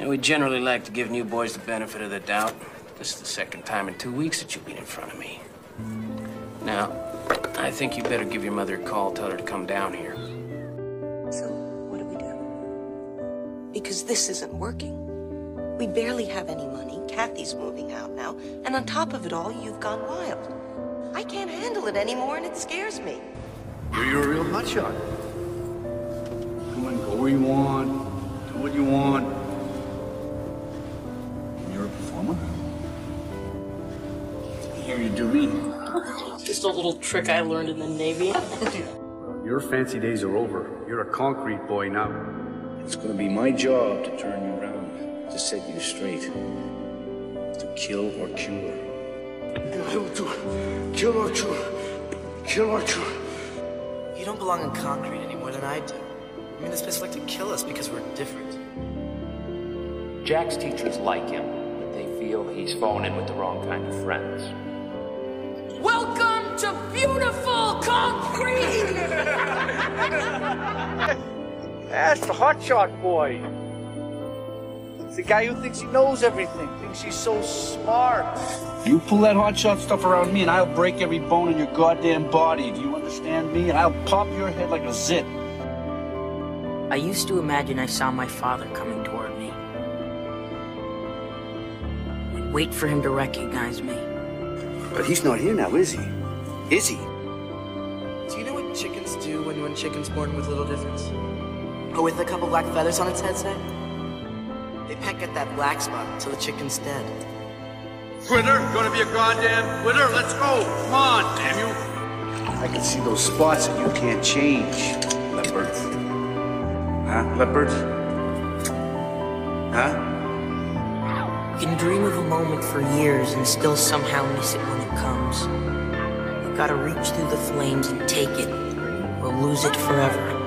You know, we generally like to give new boys the benefit of the doubt. This is the second time in 2 weeks that you've been in front of me. Now, I think you better give your mother a call, tell her to come down here. So, what do we do? Because this isn't working. We barely have any money, Kathy's moving out now, and on top of it all, you've gone wild. I can't handle it anymore, and it scares me. You're a real nutshot. Come on, go where you want, do what you want. And you're a performer? Here you do me. Just a little trick I learned in the Navy. Well, your fancy days are over. You're a concrete boy now. It's gonna be my job to turn you around. To set you straight, to kill or cure. And I will do it. Kill or cure. Kill or cure. You don't belong in concrete any more than I do. I mean, this place like to kill us because we're different. Jack's teachers like him, but they feel he's fallen in with the wrong kind of friends. Welcome to beautiful concrete! That's the hotshot boy. The guy who thinks he knows everything, thinks he's so smart. You pull that hotshot stuff around me and I'll break every bone in your goddamn body. Do you understand me? And I'll pop your head like a zit. I used to imagine I saw my father coming toward me. I'd wait for him to recognize me. But he's not here now, is he? Is he? Do you know what chickens do when chicken's born with little difference? Or with a couple black feathers on its head, say? They peck at that black spot until the chicken's dead. Quitter, gonna be a goddamn quitter. Let's go. Come on, damn you. I can see those spots that you can't change. Leopard. Huh? Leopard? Huh? You can dream of a moment for years and still somehow miss it when it comes. You've got to reach through the flames and take it, or lose it forever.